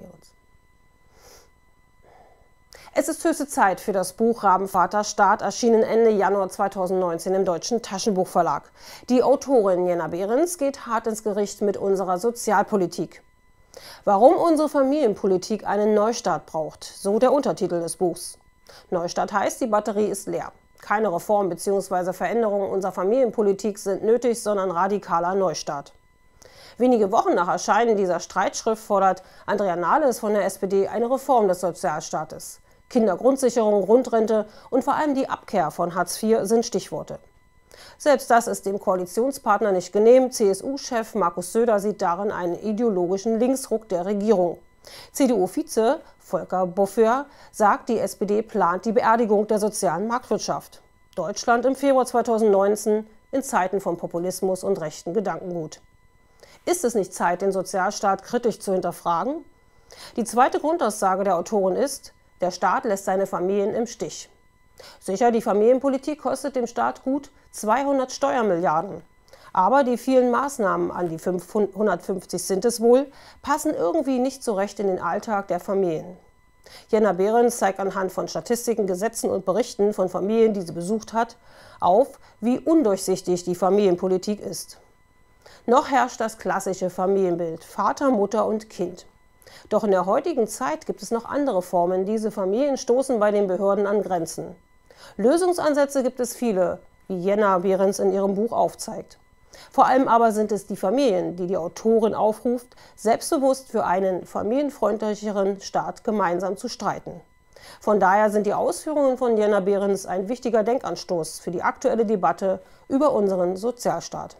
bei uns. Es ist höchste Zeit für das Buch Rabenvater Staat, erschienen Ende Januar 2019 im Deutschen Taschenbuchverlag. Die Autorin Jenna Behrends geht hart ins Gericht mit unserer Sozialpolitik. Warum unsere Familienpolitik einen Neustart braucht, so der Untertitel des Buchs. Neustart heißt, die Batterie ist leer. Keine Reform bzw. Veränderungen unserer Familienpolitik sind nötig, sondern radikaler Neustart. Wenige Wochen nach Erscheinen dieser Streitschrift fordert Andrea Nahles von der SPD eine Reform des Sozialstaates. Kindergrundsicherung, Grundrente und vor allem die Abkehr von Hartz IV sind Stichworte. Selbst das ist dem Koalitionspartner nicht genehm. CSU-Chef Markus Söder sieht darin einen ideologischen Linksruck der Regierung. CDU-Vize Volker Bouffier sagt, die SPD plant die Beerdigung der sozialen Marktwirtschaft. Deutschland im Februar 2019 in Zeiten von Populismus und rechten Gedankengut. Ist es nicht Zeit, den Sozialstaat kritisch zu hinterfragen? Die zweite Grundaussage der Autorin ist, der Staat lässt seine Familien im Stich. Sicher, die Familienpolitik kostet dem Staat gut 200 Steuermilliarden. Aber die vielen Maßnahmen, an die 550 sind es wohl, passen irgendwie nicht so recht in den Alltag der Familien. Jenna Behrends zeigt anhand von Statistiken, Gesetzen und Berichten von Familien, die sie besucht hat, auf, wie undurchsichtig die Familienpolitik ist. Noch herrscht das klassische Familienbild: Vater, Mutter und Kind. Doch in der heutigen Zeit gibt es noch andere Formen. Diese Familien stoßen bei den Behörden an Grenzen. Lösungsansätze gibt es viele, wie Jenna Behrends in ihrem Buch aufzeigt. Vor allem aber sind es die Familien, die die Autorin aufruft, selbstbewusst für einen familienfreundlicheren Staat gemeinsam zu streiten. Von daher sind die Ausführungen von Jenna Behrends ein wichtiger Denkanstoß für die aktuelle Debatte über unseren Sozialstaat.